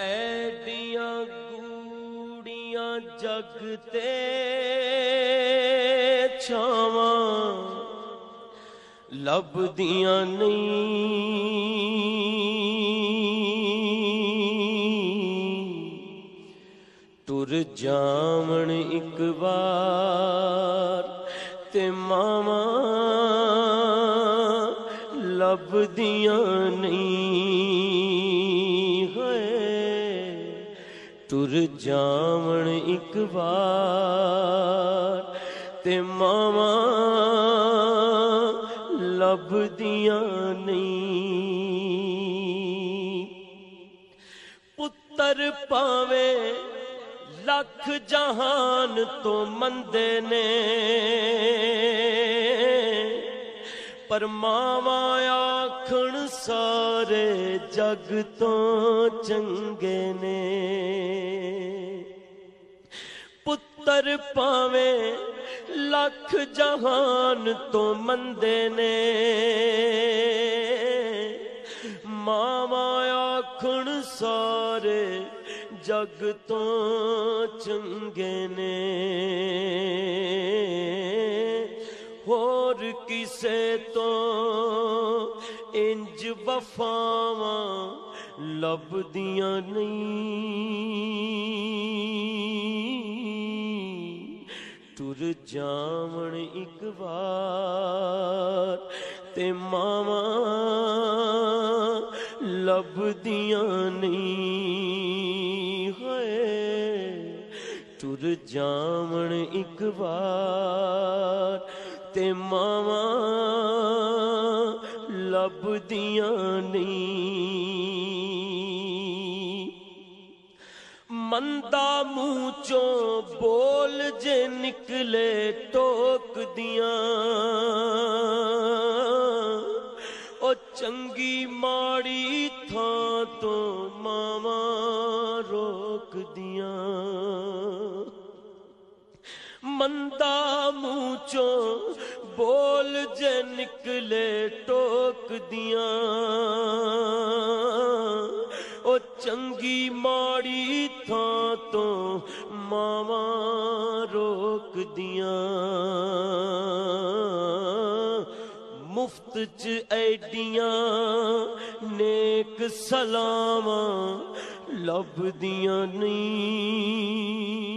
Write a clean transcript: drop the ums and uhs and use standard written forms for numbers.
ऐडियां गूड़ियां जग ते छावां लब दियां नी। तुर जावण एक बार ते मावा लब दियां नहीं है। तुर जावण एक बार ते मावा लब दियां नहीं। पुत्तर पावे लख जहान तो मंदे ने पर मावा आखण सारे जग तो चंगे ने। पुत्तर पावे लख जहान तो मंदे ने मावा आखण सारे जग तो चंगे ने। होर किसे तो इंज वफावां लब दियां नहीं। तुर जावण एक बार ते मावा लब दियां नहीं। तुर जावण एक बार ते मावा लब दियां नहीं। मंदा मुंह चो बोल जे निकले टोक दियां ओ चंगी माड़ी था तो मावा रोक दियां। मंदा मुंह चो बोल जे निकले टोक दिया ओ चंगी माड़ी था तो मावा रोक दिया। मुफ्त च ऐडियां नेक सलामा लब दियां नहीं।